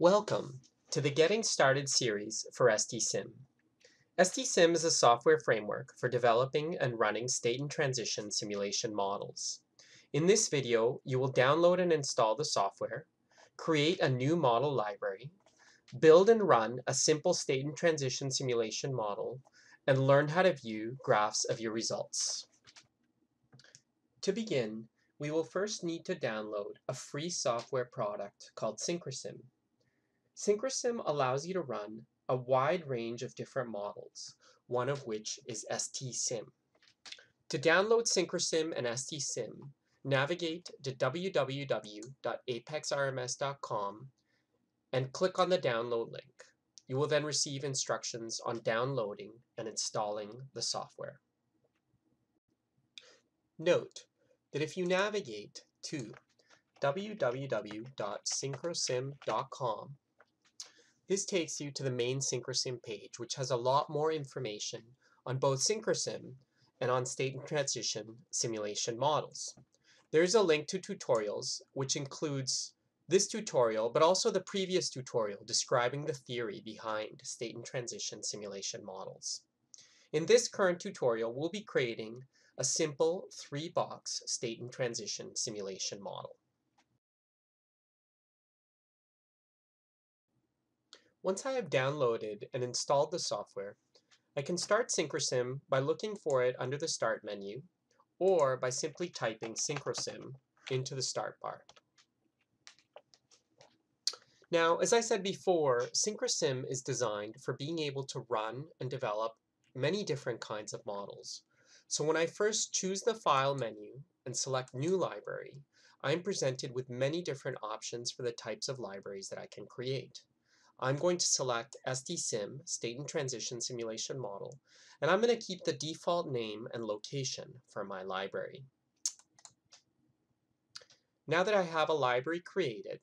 Welcome to the Getting Started series for STSIM. STSIM is a software framework for developing and running state and transition simulation models. In this video, you will download and install the software, create a new model library, build and run a simple state and transition simulation model, and learn how to view graphs of your results. To begin, we will first need to download a free software product called SyncroSim. SyncroSim allows you to run a wide range of different models, one of which is STSIM. To download SyncroSim and STSIM, navigate to www.apexrms.com and click on the download link. You will then receive instructions on downloading and installing the software. Note that if you navigate to www.syncrosim.com, this takes you to the main SyncroSim page, which has a lot more information on both SyncroSim and on state and transition simulation models. There is a link to tutorials, which includes this tutorial, but also the previous tutorial describing the theory behind state and transition simulation models. In this current tutorial, we'll be creating a simple three-box state and transition simulation model. Once I have downloaded and installed the software, I can start SyncroSim by looking for it under the Start menu, or by simply typing SyncroSim into the Start bar. Now, as I said before, SyncroSim is designed for being able to run and develop many different kinds of models. So when I first choose the File menu and select New Library, I'm presented with many different options for the types of libraries that I can create. I'm going to select STSIM, State and Transition Simulation Model, and I'm going to keep the default name and location for my library. Now that I have a library created,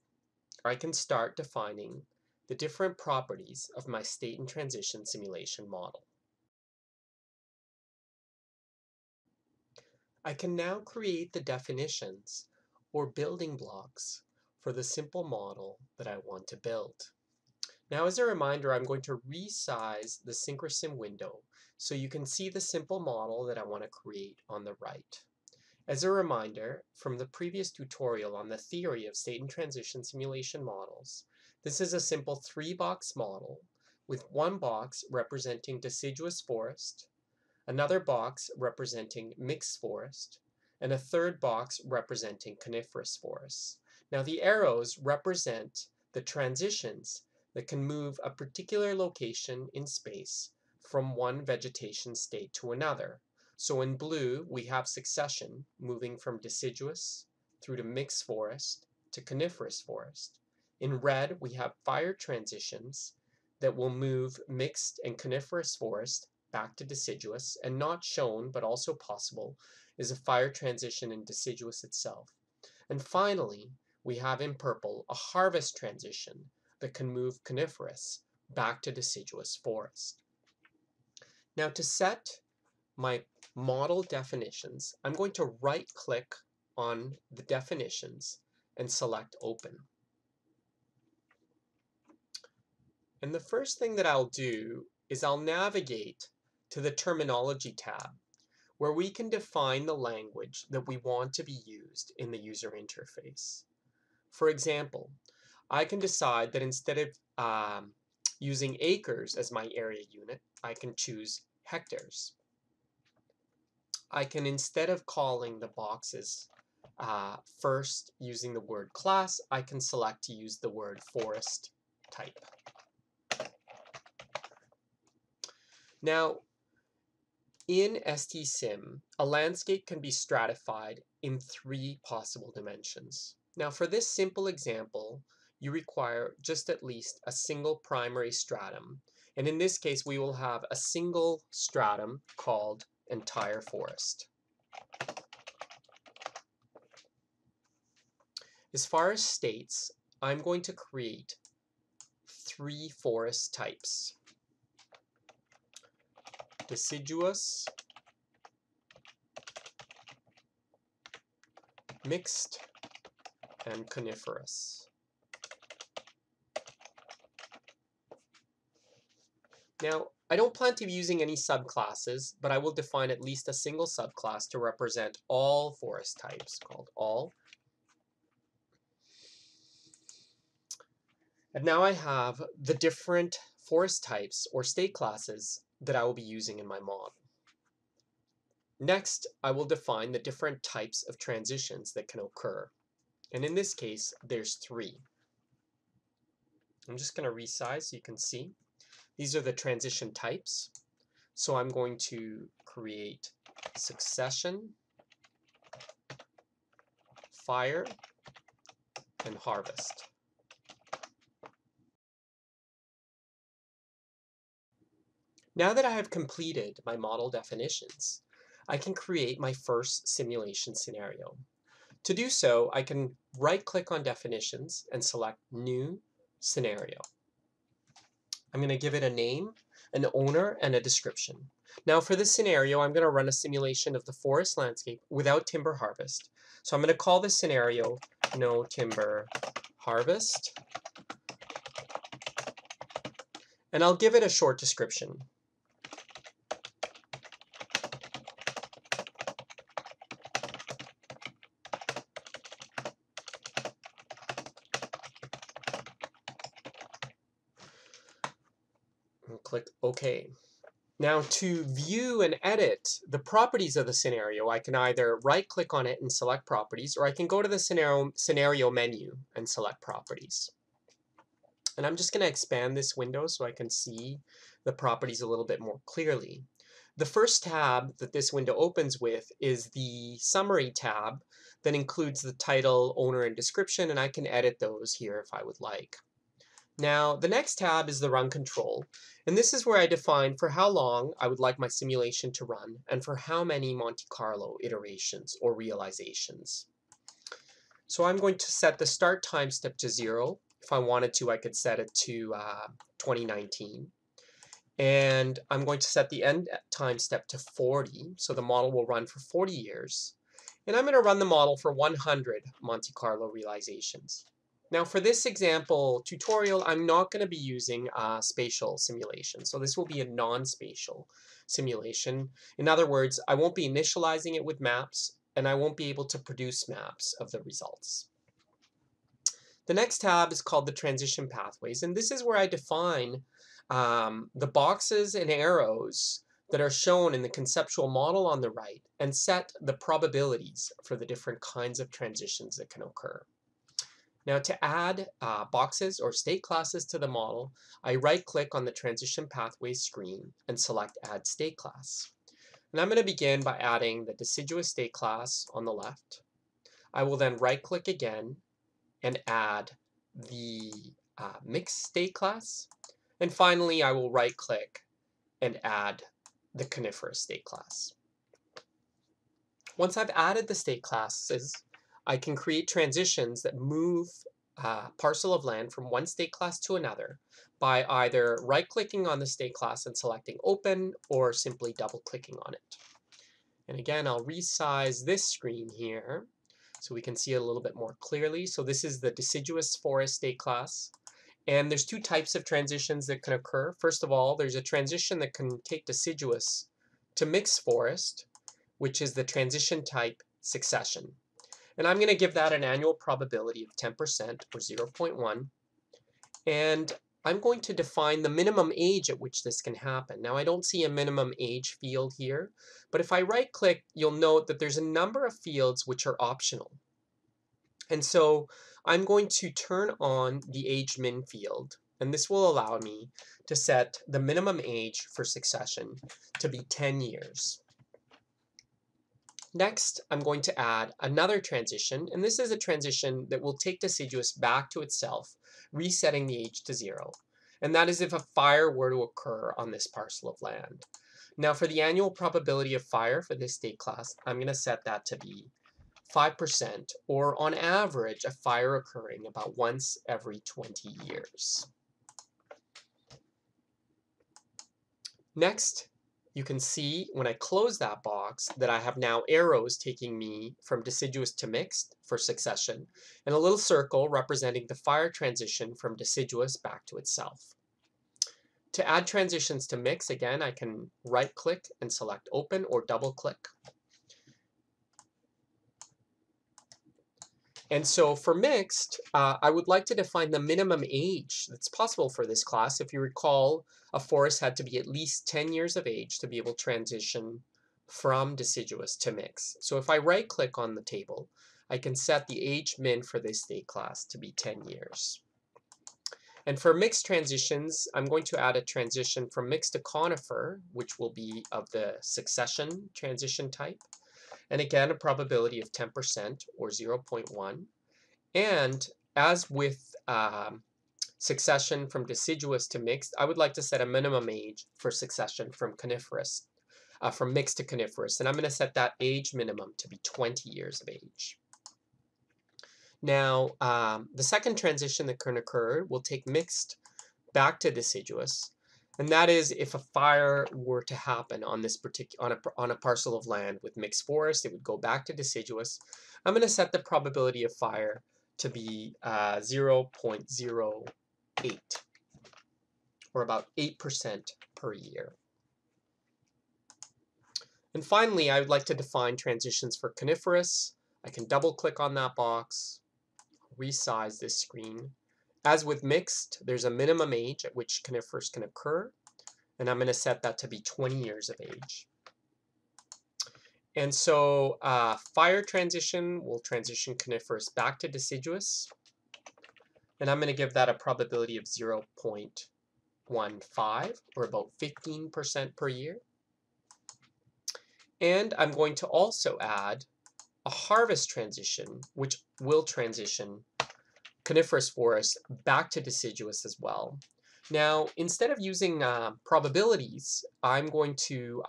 I can start defining the different properties of my State and Transition Simulation Model. I can now create the definitions or building blocks for the simple model that I want to build. Now, as a reminder, I'm going to resize the SyncroSim window so you can see the simple model that I want to create on the right. As a reminder, from the previous tutorial on the theory of state and transition simulation models, this is a simple three-box model with one box representing deciduous forest, another box representing mixed forest, and a third box representing coniferous forests. Now, the arrows represent the transitions that can move a particular location in space from one vegetation state to another. So in blue, we have succession moving from deciduous through to mixed forest to coniferous forest. In red, we have fire transitions that will move mixed and coniferous forest back to deciduous, and not shown but also possible is a fire transition in deciduous itself. And finally, we have in purple a harvest transition that can move coniferous back to deciduous forest. Now, to set my model definitions, I'm going to right-click on the definitions and select Open. And the first thing that I'll do is I'll navigate to the Terminology tab, where we can define the language that we want to be used in the user interface. For example, I can decide that instead of using acres as my area unit, I can choose hectares. I can, instead of calling the boxes first using the word class, I can select to use the word forest type. Now, in STSIM, a landscape can be stratified in three possible dimensions. Now, for this simple example, you require just at least a single primary stratum. And in this case, we will have a single stratum called entire forest. As far as states, I'm going to create three forest types: deciduous, mixed, and coniferous. Now, I don't plan to be using any subclasses, but I will define at least a single subclass to represent all forest types, called all. And now I have the different forest types or state classes that I will be using in my model. Next, I will define the different types of transitions that can occur. And in this case, there's three. I'm just going to resize so you can see. These are the transition types. So I'm going to create succession, fire, and harvest. Now that I have completed my model definitions, I can create my first simulation scenario. To do so, I can right-click on definitions and select New Scenario. I'm going to give it a name, an owner, and a description. Now for this scenario, I'm going to run a simulation of the forest landscape without timber harvest. So I'm going to call this scenario No Timber Harvest. And I'll give it a short description. Click OK. Now to view and edit the properties of the scenario, I can either right-click on it and select properties, or I can go to the scenario menu and select properties. And I'm just going to expand this window so I can see the properties a little bit more clearly. The first tab that this window opens with is the Summary tab that includes the title, owner, and description, and I can edit those here if I would like. Now, the next tab is the Run Control, and this is where I define for how long I would like my simulation to run and for how many Monte Carlo iterations or realizations. So I'm going to set the start time step to 0. If I wanted to, I could set it to 2019. And I'm going to set the end time step to 40, so the model will run for 40 years. And I'm going to run the model for 100 Monte Carlo realizations. Now for this example tutorial, I'm not going to be using a spatial simulation, so this will be a non-spatial simulation. In other words, I won't be initializing it with maps, and I won't be able to produce maps of the results. The next tab is called the Transition Pathways, and this is where I define the boxes and arrows that are shown in the conceptual model on the right and set the probabilities for the different kinds of transitions that can occur. Now to add boxes or state classes to the model, I right-click on the Transition Pathways screen and select Add State Class. And I'm going to begin by adding the Deciduous State class on the left. I will then right-click again and add the Mixed State class. And finally, I will right-click and add the Coniferous State class. Once I've added the state classes, I can create transitions that move a parcel of land from one state class to another by either right-clicking on the state class and selecting Open, or simply double-clicking on it. And again, I'll resize this screen here so we can see it a little bit more clearly. So this is the Deciduous Forest State class. And there's two types of transitions that can occur. First of all, there's a transition that can take deciduous to mixed forest, which is the transition type succession. And I'm going to give that an annual probability of 10% or 0.1. And I'm going to define the minimum age at which this can happen. Now I don't see a minimum age field here, but if I right click, you'll note that there's a number of fields which are optional. And so I'm going to turn on the Age Min field, and this will allow me to set the minimum age for succession to be 10 years. Next, I'm going to add another transition, and this is a transition that will take deciduous back to itself, resetting the age to 0. And that is if a fire were to occur on this parcel of land. Now for the annual probability of fire for this state class, I'm going to set that to be 5%, or on average, a fire occurring about once every 20 years. Next, you can see when I close that box that I have now arrows taking me from deciduous to mixed for succession, and a little circle representing the fire transition from deciduous back to itself. To add transitions to mix, again, I can right-click and select Open or double-click. And so for mixed, I would like to define the minimum age that's possible for this class. If you recall, a forest had to be at least 10 years of age to be able to transition from deciduous to mixed. So if I right-click on the table, I can set the age min for this state class to be 10 years. And for mixed transitions, I'm going to add a transition from mixed to conifer, which will be of the succession transition type. And again, a probability of 10% or 0.1. And as with succession from deciduous to mixed, I would like to set a minimum age for succession from mixed to coniferous. And I'm going to set that age minimum to be 20 years of age. Now, the second transition that can occur will take mixed back to deciduous. And that is if a fire were to happen on this on a parcel of land with mixed forest, it would go back to deciduous. I'm going to set the probability of fire to be 0.08, or about 8% per year. And finally, I would like to define transitions for coniferous. I can double-click on that box, resize this screen. As with mixed, there's a minimum age at which conifers can occur, and I'm going to set that to be 20 years of age. And so fire transition will transition coniferous back to deciduous, and I'm going to give that a probability of 0.15, or about 15% per year. And I'm going to also add a harvest transition, which will transition coniferous forest back to deciduous as well. Now, instead of using probabilities, I'm going to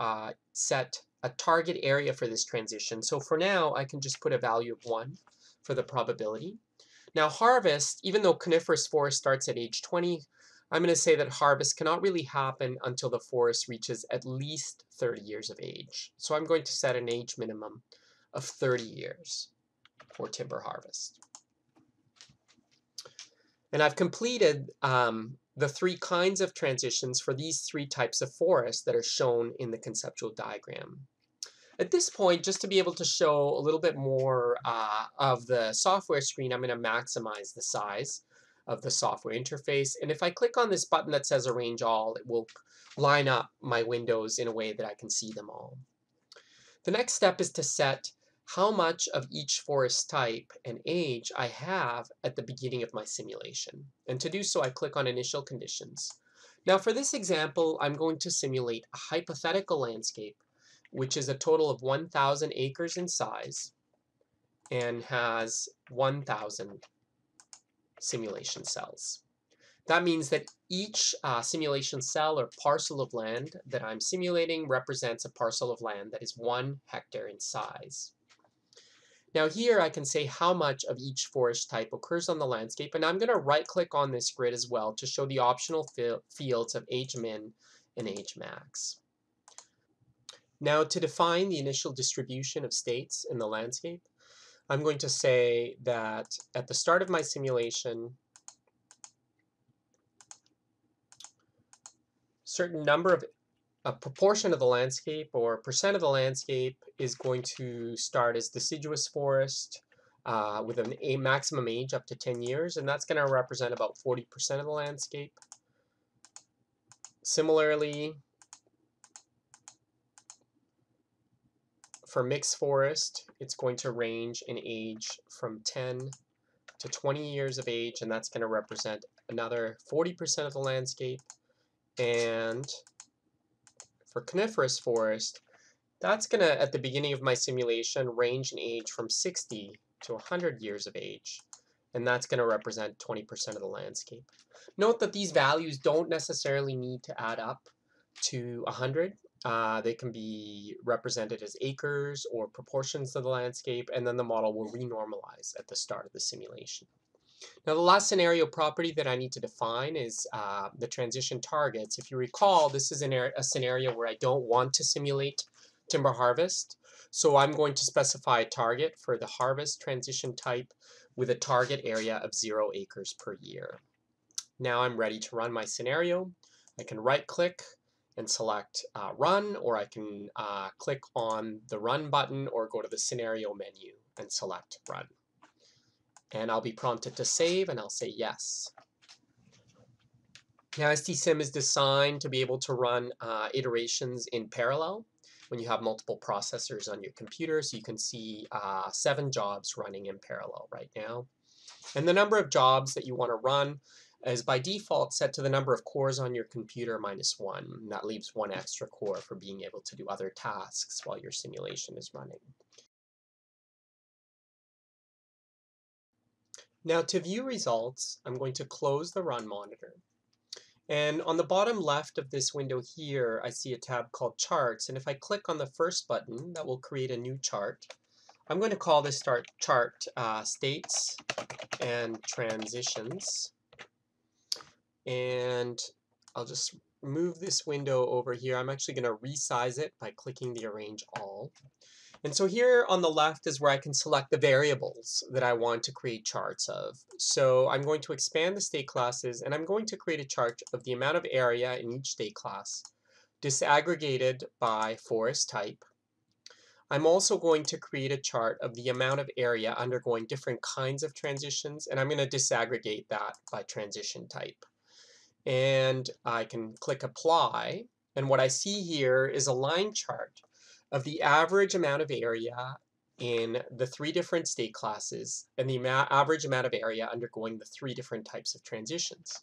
set a target area for this transition. So for now, I can just put a value of 1 for the probability. Now harvest, even though coniferous forest starts at age 20, I'm going to say that harvest cannot really happen until the forest reaches at least 30 years of age. So I'm going to set an age minimum of 30 years for timber harvest. And I've completed the three kinds of transitions for these three types of forests that are shown in the conceptual diagram. At this point, just to be able to show a little bit more of the software screen, I'm going to maximize the size of the software interface. And if I click on this button that says Arrange All, it will line up my windows in a way that I can see them all. The next step is to set how much of each forest type and age I have at the beginning of my simulation. And to do so, I click on Initial Conditions. Now for this example, I'm going to simulate a hypothetical landscape, which is a total of 1,000 acres in size and has 1,000 simulation cells. That means that each simulation cell or parcel of land that I'm simulating represents a parcel of land that is 1 hectare in size. Now here I can say how much of each forest type occurs on the landscape, and I'm going to right-click on this grid as well to show the optional fields of age min and age max. Now to define the initial distribution of states in the landscape, I'm going to say that at the start of my simulation, certain number of a proportion of the landscape or percent of the landscape is going to start as deciduous forest with a maximum age up to 10 years, and that's going to represent about 40% of the landscape. Similarly, for mixed forest, it's going to range in age from 10 to 20 years of age, and that's going to represent another 40% of the landscape. And for coniferous forest, that's going to, at the beginning of my simulation, range in age from 60 to 100 years of age, and that's going to represent 20% of the landscape. Note that these values don't necessarily need to add up to 100. They can be represented as acres or proportions of the landscape, and then the model will renormalize at the start of the simulation. Now the last scenario property that I need to define is the transition targets. If you recall, this is a scenario where I don't want to simulate timber harvest, so I'm going to specify a target for the harvest transition type with a target area of 0 acres per year. Now I'm ready to run my scenario. I can right click and select run, or I can click on the run button or go to the scenario menu and select run. And I'll be prompted to save, and I'll say yes. Now STSIM is designed to be able to run iterations in parallel when you have multiple processors on your computer, so you can see 7 jobs running in parallel right now. And the number of jobs that you want to run is by default set to the number of cores on your computer minus 1. And that leaves 1 extra core for being able to do other tasks while your simulation is running. Now to view results, I'm going to close the run monitor. And on the bottom left of this window here, I see a tab called Charts. And if I click on the first button, that will create a new chart. I'm going to call this chart States and Transitions. And I'll just move this window over here. I'm actually going to resize it by clicking the Arrange All. And so here on the left is where I can select the variables that I want to create charts of. So I'm going to expand the state classes, and I'm going to create a chart of the amount of area in each state class, disaggregated by forest type. I'm also going to create a chart of the amount of area undergoing different kinds of transitions, and I'm going to disaggregate that by transition type. And I can click Apply, and what I see here is a line chart of the average amount of area in the 3 different state classes and the average amount of area undergoing the 3 different types of transitions.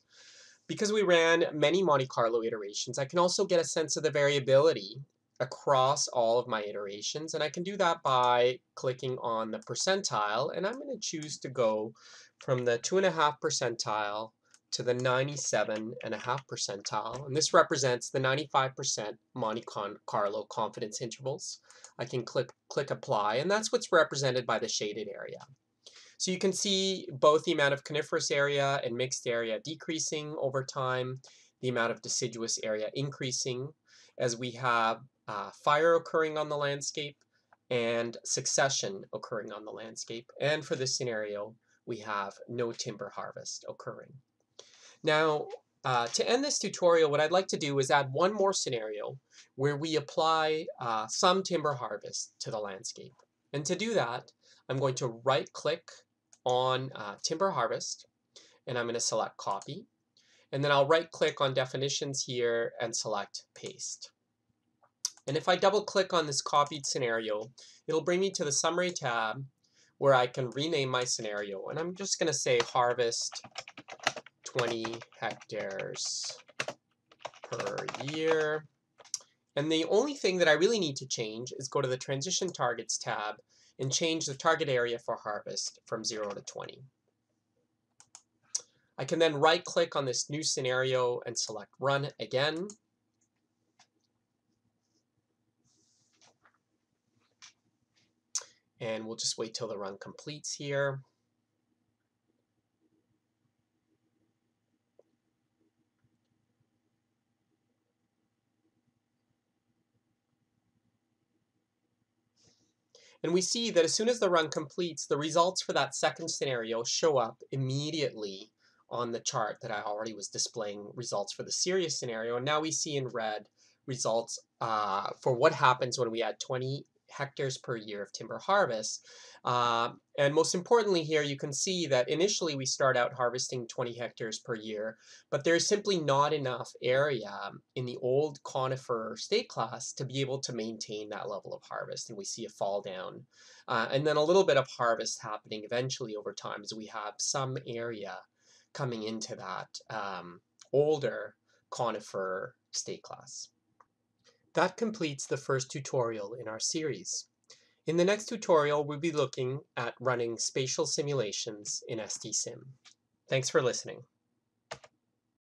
Because we ran many Monte Carlo iterations, I can also get a sense of the variability across all of my iterations, and I can do that by clicking on the percentile, and I'm going to choose to go from the 2.5 percentile to the 97.5 percentile, and this represents the 95% Monte Carlo confidence intervals. I can click Apply, and that's what's represented by the shaded area. So you can see both the amount of coniferous area and mixed area decreasing over time, the amount of deciduous area increasing as we have fire occurring on the landscape and succession occurring on the landscape. And for this scenario, we have no timber harvest occurring. Now, to end this tutorial, what I'd like to do is add one more scenario where we apply some timber harvest to the landscape. And to do that, I'm going to right-click on Timber Harvest, and I'm going to select Copy. And then I'll right-click on Definitions here and select Paste. And if I double-click on this copied scenario, it'll bring me to the Summary tab where I can rename my scenario. And I'm just going to say Harvest 20 hectares per year. And the only thing that I really need to change is go to the Transition Targets tab and change the target area for harvest from 0 to 20. I can then right-click on this new scenario and select Run again. And we'll just wait till the run completes here. And we see that as soon as the run completes, the results for that second scenario show up immediately on the chart that I already was displaying results for the serious scenario. And now we see in red results for what happens when we add 20 hectares per year of timber harvest. And most importantly here, you can see that initially we start out harvesting 20 hectares per year, but there's simply not enough area in the old conifer state class to be able to maintain that level of harvest, and we see a fall down. And then a little bit of harvest happening eventually over time as we have some area coming into that older conifer state class. That completes the first tutorial in our series. In the next tutorial, we'll be looking at running spatial simulations in STSIM. Thanks for listening.